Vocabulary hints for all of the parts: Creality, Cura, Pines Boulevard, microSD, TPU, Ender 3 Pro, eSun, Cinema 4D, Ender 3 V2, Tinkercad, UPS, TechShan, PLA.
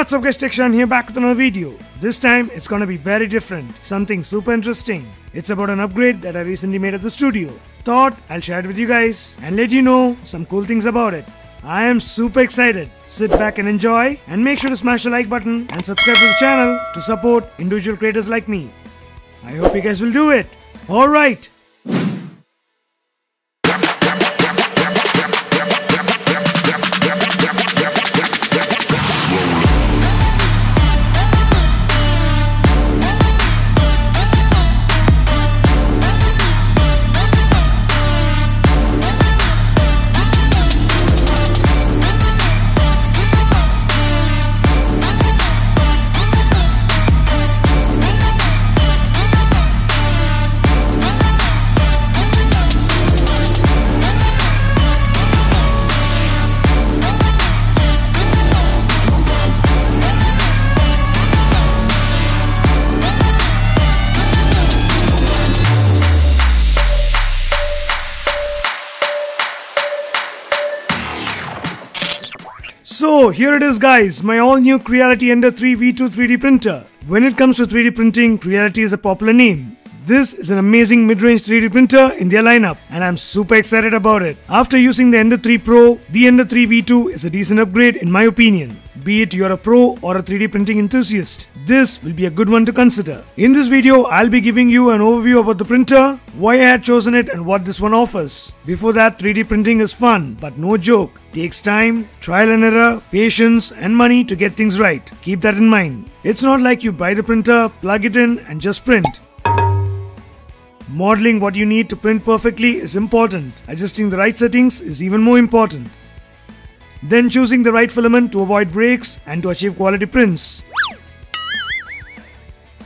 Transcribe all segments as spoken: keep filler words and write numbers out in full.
What's up guys, TechShan here, back with another video. This time it's gonna be very different, something super interesting. It's about an upgrade that I recently made at the studio. Thought I'll share it with you guys and let you know some cool things about it. I am super excited. Sit back and enjoy, and make sure to smash the like button and subscribe to the channel to support individual creators like me. I hope you guys will do it. Alright. So here it is guys, my all new Creality Ender three V two three D printer. When it comes to three D printing, Creality is a popular name. This is an amazing mid-range three D printer in their lineup and I'm super excited about it. After using the Ender three Pro, the Ender three V two is a decent upgrade in my opinion. Be it you're a pro or a three D printing enthusiast, this will be a good one to consider. In this video, I'll be giving you an overview about the printer, why I had chosen it and what this one offers. Before that, three D printing is fun, but no joke. Takes time, trial and error, patience and money to get things right. Keep that in mind. It's not like you buy the printer, plug it in and just print. Modeling what you need to print perfectly is important. Adjusting the right settings is even more important. Then choosing the right filament to avoid breaks and to achieve quality prints.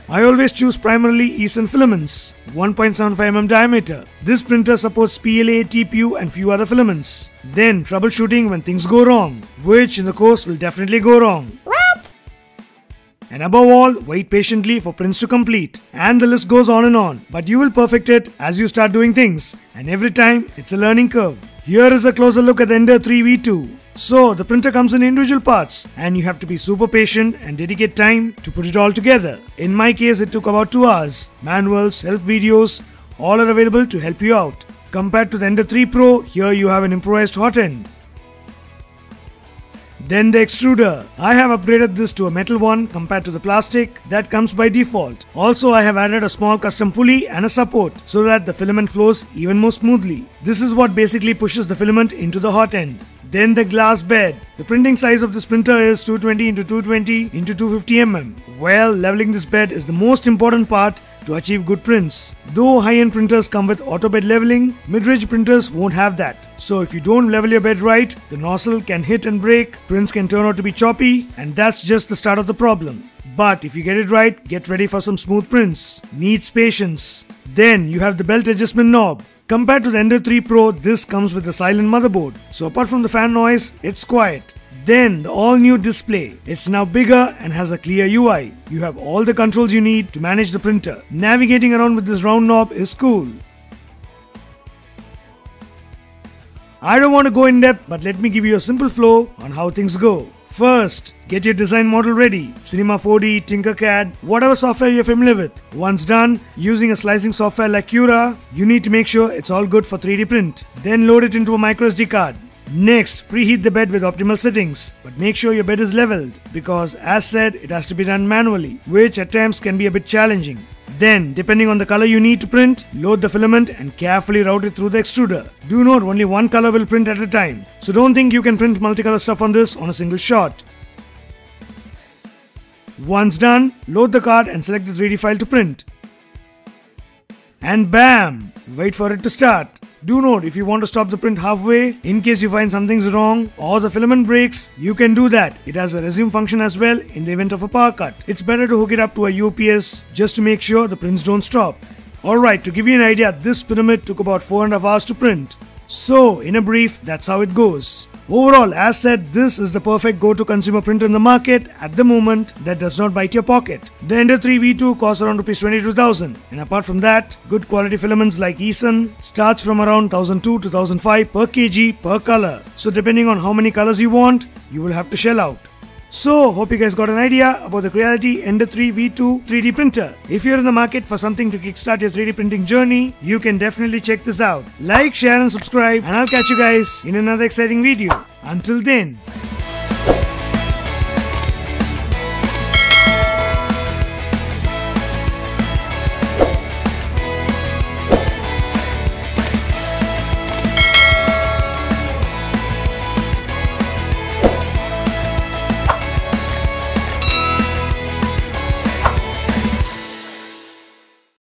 I always choose primarily eSun filaments, one point seven five millimeter diameter. This printer supports P L A, T P U and few other filaments. Then troubleshooting when things go wrong, which in the course will definitely go wrong. What? And above all, wait patiently for prints to complete. And the list goes on and on, but you will perfect it as you start doing things, and every time it's a learning curve. Here is a closer look at the Ender three V two. So the printer comes in individual parts and you have to be super patient and dedicate time to put it all together. In my case it took about two hours. Manuals, help videos, all are available to help you out. Compared to the Ender three Pro, here you have an improvised hot end. Then the extruder. I have upgraded this to a metal one compared to the plastic that comes by default. Also I have added a small custom pulley and a support so that the filament flows even more smoothly. This is what basically pushes the filament into the hot end. Then the glass bed. The printing size of this printer is two twenty by two twenty by two fifty millimeters. Well, leveling this bed is the most important part to achieve good prints. Though high-end printers come with auto bed leveling, mid-range printers won't have that. So if you don't level your bed right, the nozzle can hit and break, prints can turn out to be choppy, and that's just the start of the problem. But if you get it right, get ready for some smooth prints. Needs patience. Then you have the belt adjustment knob. Compared to the Ender three Pro, this comes with a silent motherboard. So apart from the fan noise, it's quiet. Then the all new display. It's now bigger and has a clear U I. You have all the controls you need to manage the printer. Navigating around with this round knob is cool. I don't want to go in depth, but let me give you a simple flow on how things go. First, get your design model ready. Cinema four D, Tinkercad, whatever software you're familiar with. Once done, using a slicing software like Cura, you need to make sure it's all good for three D print. Then load it into a microSD card. Next, preheat the bed with optimal settings, but make sure your bed is leveled because as said, it has to be done manually, which at times can be a bit challenging. Then, depending on the color you need to print, load the filament and carefully route it through the extruder. Do note only one color will print at a time, so don't think you can print multicolor stuff on this on a single shot. Once done, load the card and select the three D file to print. And bam! Wait for it to start. Do note, if you want to stop the print halfway, in case you find something's wrong or the filament breaks, you can do that. It has a resume function as well in the event of a power cut. It's better to hook it up to a U P S just to make sure the prints don't stop. Alright, to give you an idea, this pyramid took about four and a half hours to print. So, in a brief, that's how it goes. Overall, as said, this is the perfect go-to consumer printer in the market at the moment that does not bite your pocket. The Ender three V two costs around rupees twenty-two thousand, and apart from that, good quality filaments like eSun starts from around one thousand two to one thousand five per kilogram per color. So depending on how many colors you want, you will have to shell out. So, hope you guys got an idea about the Creality Ender three V two three D printer. If you're in the market for something to kickstart your three D printing journey, you can definitely check this out. Like, share and subscribe, and I'll catch you guys in another exciting video. Until then.